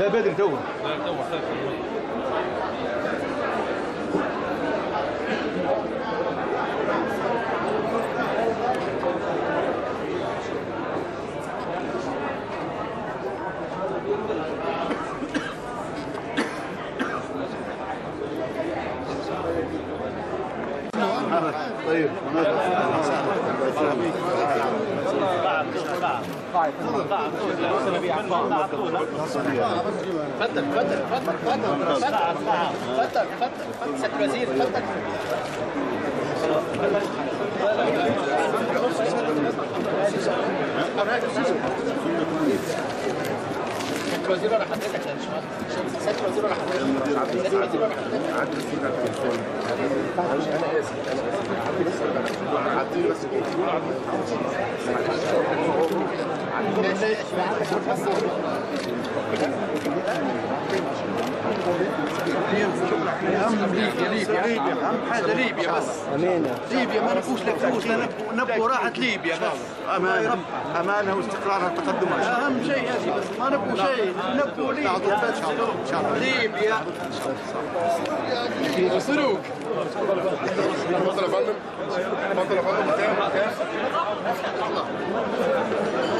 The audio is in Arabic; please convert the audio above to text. لا بادر توا طيب ليبيا بس ليبيا ما نبغوش لفوس، نبغوا راحة ليبيا بس، أمانة واستقرارها وتقدمها أهم شيء هذه، بس ما نبغوا شيء، نبغوا ليبيا صاروخ بطل يا فندم، بطل يا فندم.